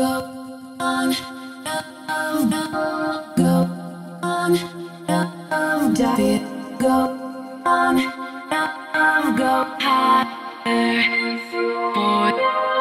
go on, go higher, boy.